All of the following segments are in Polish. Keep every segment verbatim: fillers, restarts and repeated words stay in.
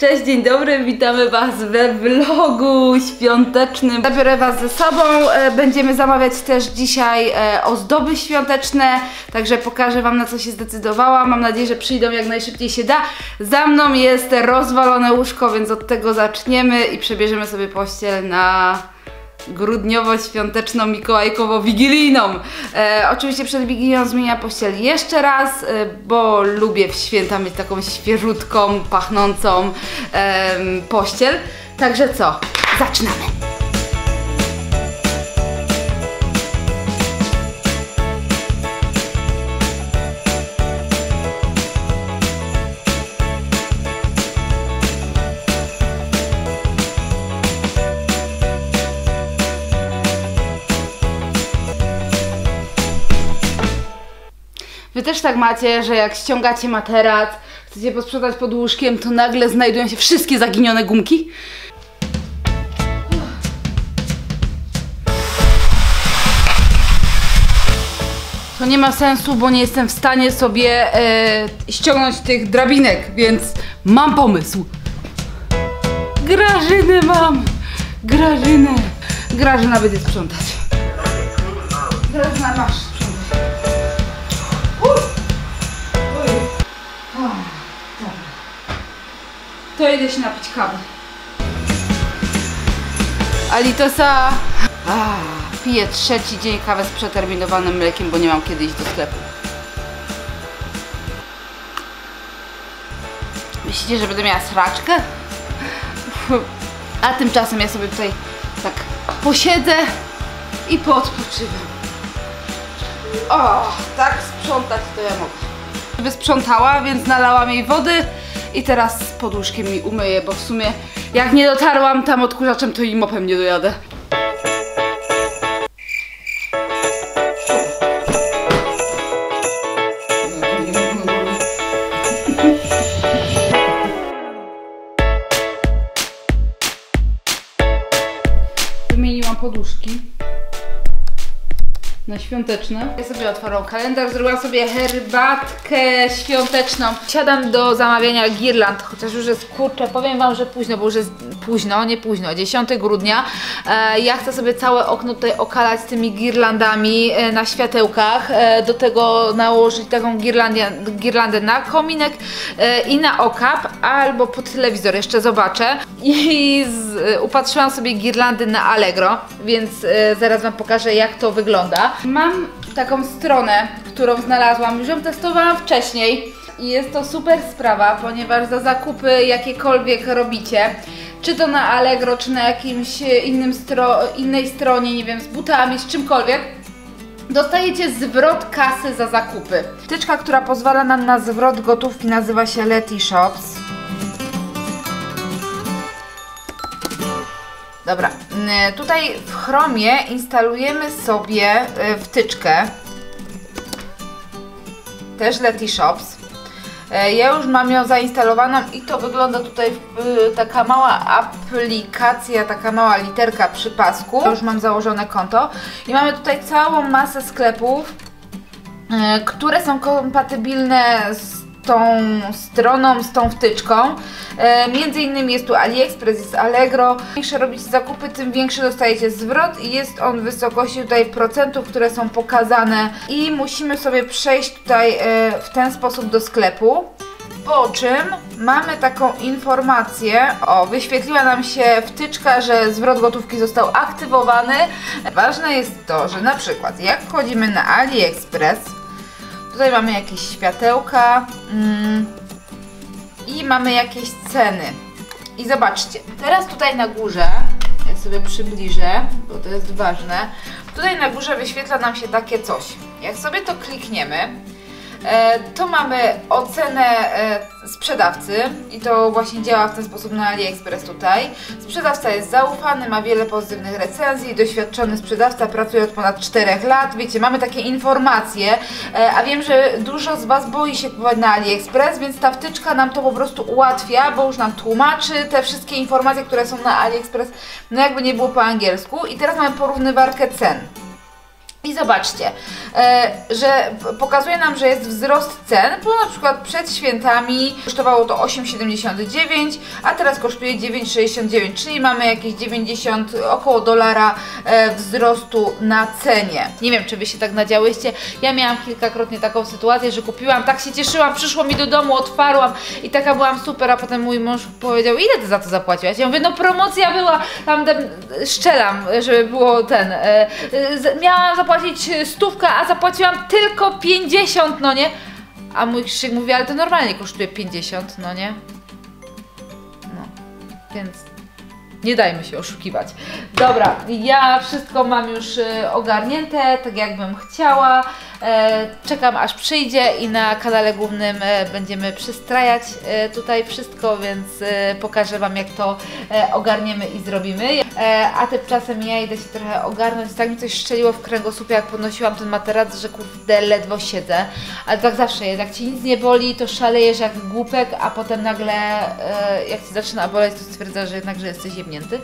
Cześć, dzień dobry, witamy Was we vlogu świątecznym. Zabiorę Was ze sobą, będziemy zamawiać też dzisiaj ozdoby świąteczne, także pokażę Wam, na co się zdecydowałam. Mam nadzieję, że przyjdą jak najszybciej się da. Za mną jest rozwalone łóżko, więc od tego zaczniemy i przebierzemy sobie pościel na grudniowo-świąteczną, mikołajkowo-wigilijną. E, oczywiście przed Wigilią zmieniam pościel jeszcze raz, e, bo lubię w święta mieć taką świeżutką, pachnącą e, pościel. Także co? Zaczynamy! Wy też tak macie, że jak ściągacie materac, chcecie posprzątać pod łóżkiem, to nagle znajdują się wszystkie zaginione gumki? To nie ma sensu, bo nie jestem w stanie sobie e, ściągnąć tych drabinek, więc mam pomysł. Grażynę mam! Grażynę! Grażyna będzie sprzątać. Grażyna, masz. To idę się napić kawy. Alitosa! Piję trzeci dzień kawę z przeterminowanym mlekiem, bo nie mam kiedy iść do sklepu. Myślicie, że będę miała sraczkę? A tymczasem ja sobie tutaj tak posiedzę i poodpoczywam. O, tak sprzątać to ja mogę. Wysprzątała, więc nalałam jej wody. I teraz pod łóżkiem mi umyję, bo w sumie jak nie dotarłam tam odkurzaczem, to i mopem nie dojadę. Wymieniłam poduszki na świąteczne. Ja sobie otworzyłam kalendarz, zrobiłam sobie herbatkę świąteczną. Siadam do zamawiania girland, chociaż już jest, kurczę, powiem Wam, że późno, bo już jest późno, nie późno, dziesiątego grudnia. E, ja chcę sobie całe okno tutaj okalać tymi girlandami e, na światełkach. E, do tego nałożyć taką girlandię, girlandę na kominek e, i na okap, albo pod telewizor, jeszcze zobaczę. I z, e, upatrzyłam sobie girlandy na Allegro, więc e, zaraz Wam pokażę, jak to wygląda. Mam taką stronę, którą znalazłam, już ją testowałam wcześniej i jest to super sprawa, ponieważ za zakupy jakiekolwiek robicie, czy to na Allegro, czy na jakimś innym stro, innej stronie, nie wiem, z butami, z czymkolwiek, dostajecie zwrot kasy za zakupy. Wtyczka, która pozwala nam na zwrot gotówki, nazywa się Leti Shops. Dobra, tutaj w Chromie instalujemy sobie wtyczkę, też Leti Shops. Ja już mam ją zainstalowaną i to wygląda tutaj taka mała aplikacja, taka mała literka przy pasku. Ja już mam założone konto i mamy tutaj całą masę sklepów, które są kompatybilne z tą stroną, z tą wtyczką. E, między innymi jest tu AliExpress, jest Allegro. Im większe robicie zakupy, tym większy dostajecie zwrot i jest on w wysokości tutaj procentów, które są pokazane. I musimy sobie przejść tutaj e, w ten sposób do sklepu. Po czym mamy taką informację, o, wyświetliła nam się wtyczka, że zwrot gotówki został aktywowany. Ważne jest to, że na przykład jak wchodzimy na AliExpress, tutaj mamy jakieś światełka mm, i mamy jakieś ceny. I zobaczcie, teraz tutaj na górze, ja sobie przybliżę, bo to jest ważne, tutaj na górze wyświetla nam się takie coś. Jak sobie to klikniemy, e, to mamy ocenę e, sprzedawcy i to właśnie działa w ten sposób na AliExpress tutaj. Sprzedawca jest zaufany, ma wiele pozytywnych recenzji, doświadczony sprzedawca, pracuje od ponad czterech lat. Wiecie, mamy takie informacje, a wiem, że dużo z Was boi się kupować na AliExpress, więc ta wtyczka nam to po prostu ułatwia, bo już nam tłumaczy te wszystkie informacje, które są na AliExpress, no jakby nie było po angielsku. I teraz mamy porównywarkę cen. I zobaczcie, że pokazuje nam, że jest wzrost cen, bo na przykład przed świętami kosztowało to osiem siedemdziesiąt dziewięć, a teraz kosztuje dziewięć sześćdziesiąt dziewięć, czyli mamy jakieś dziewięćdziesiąt, około dolara wzrostu na cenie. Nie wiem, czy wy się tak nadziałyście, ja miałam kilkakrotnie taką sytuację, że kupiłam, tak się cieszyłam, przyszło mi do domu, otwarłam i taka byłam super, a potem mój mąż powiedział, ile ty za to zapłaciłaś? Ja mówię, no promocja była, tam szczelam, żeby było ten, miałam zapłacić zapłacić stówkę, a zapłaciłam tylko pięćdziesiąt, no nie? A mój Krzysiek mówi, ale to normalnie kosztuje pięćdziesiąt, no nie? No, więc nie dajmy się oszukiwać. Dobra, ja wszystko mam już ogarnięte, tak jakbym chciała. Czekam aż przyjdzie i na kanale głównym będziemy przystrajać tutaj wszystko, więc pokażę wam, jak to ogarniemy i zrobimy. A tymczasem ja idę się trochę ogarnąć, tak mi coś szczeliło w kręgosłupie, jak podnosiłam ten materac, że kurde ledwo siedzę, ale tak zawsze jest, jak ci nic nie boli, to szalejesz jak głupek, a potem nagle jak ci zaczyna boleć, to stwierdza, że jednakże jesteś jebnięty.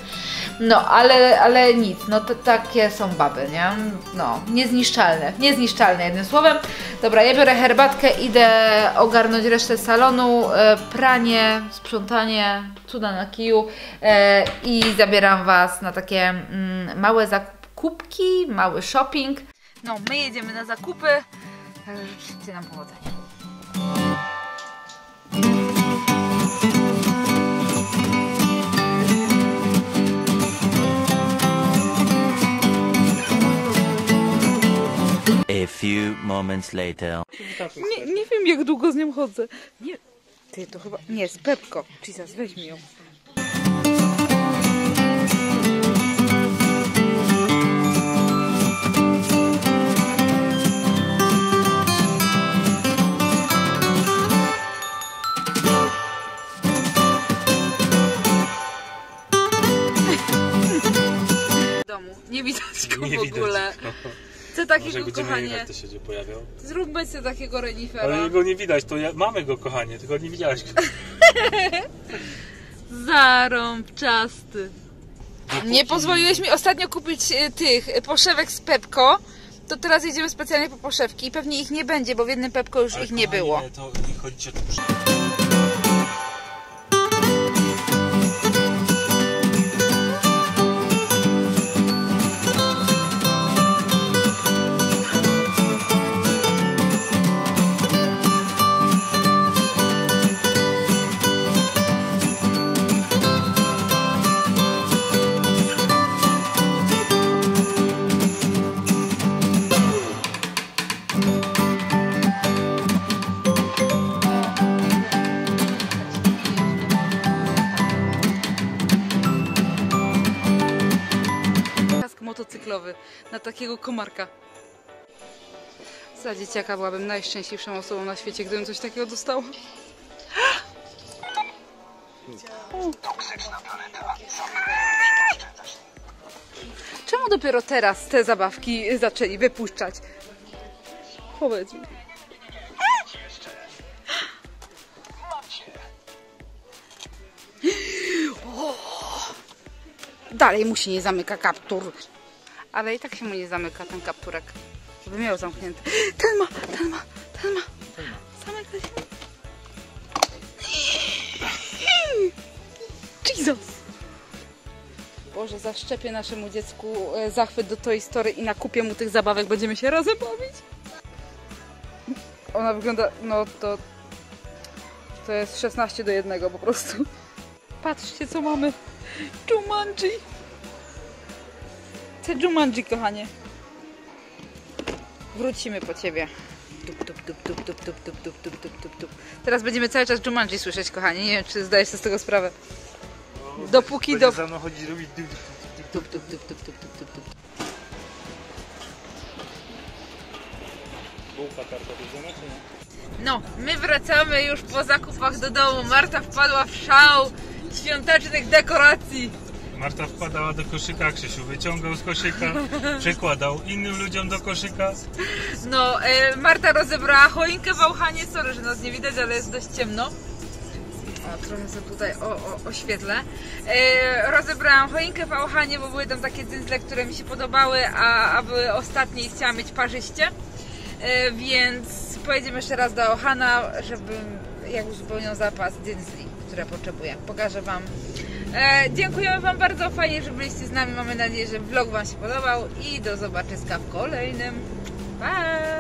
No ale, ale nic, no to takie są baby, nie? No, niezniszczalne, niezniszczalne jednym słowem. Dobra, ja biorę herbatkę, idę ogarnąć resztę salonu, pranie, sprzątanie, cuda na kiju i zabieram was na takie małe zakupki, mały shopping. No, my jedziemy na zakupy, także życzcie nam powodzenia. A few moments later. Nie, nie wiem, jak długo z nią chodzę. Nie, ty to chyba... Nie, z Pepco. Jesus, weź mi ją. W domu. Nie widać go w ogóle. Chcę takiego, może kochanie. Jechać, to się gdzie pojawiał. Zróbmy sobie takiego renifera. Ale go nie widać, to ja, mamy go, kochanie, tylko nie widziałaś go. Zarąbczasty. Nie pozwoliłeś mi ostatnio kupić tych poszewek z Pepco, to teraz jedziemy specjalnie po poszewki i pewnie ich nie będzie, bo w jednym Pepco już ale ich kochanie, nie było. To nie chodzicie tu przy... na takiego komarka. Za dzieciaka byłabym najszczęśliwszą osobą na świecie, gdybym coś takiego dostała. Toksyczna planeta. Czemu dopiero teraz te zabawki zaczęli wypuszczać? Powiedz mi. Dalej mu się nie zamyka kaptur. Ale i tak się mu nie zamyka ten kapturek, żeby miał zamknięty. Ten ma, ten ma, ten ma. Zamyka się. Jesus! Boże, zaszczepię naszemu dziecku zachwyt do Toy Story i nakupię mu tych zabawek. Będziemy się razem bawić. Ona wygląda, no to... To jest szesnaście do jednego po prostu. Patrzcie, co mamy. Jumanji. Jumanji, kochanie. Wrócimy po ciebie. Dup, dup, dup, dup, dup, dup, dup, dup, dup, dup, dup. Teraz będziemy cały czas Jumanji słyszeć, kochanie. Nie wiem, czy zdajesz sobie z tego sprawę. Dopóki do... za mną chodzi robić dup, dup, dup, dup, dup, dup, dup. Bułka karta bierzemy, czy nie? No, my wracamy już po zakupach do domu. Marta wpadła w szał świątecznych dekoracji. Marta wkładała do koszyka, Krzysiu wyciągał z koszyka, przekładał innym ludziom do koszyka. No, e, Marta rozebrała choinkę w Auchanie, sorry, że nas nie widać, ale jest dość ciemno. A, trochę sobie tutaj o, o, oświetlę. Yy, rozebrałam choinkę w Auchanie, bo były tam takie dyndzle, które mi się podobały, a, a były ostatnie i chciałam mieć parzyście. Yy, więc pojedziemy jeszcze raz do Auchana, żebym jak uzupełniał zapas dyndzli, które potrzebuję. Pokażę Wam. E, dziękujemy Wam bardzo, fajnie, że byliście z nami. Mamy nadzieję, że vlog Wam się podobał i do zobaczyska w kolejnym. Pa!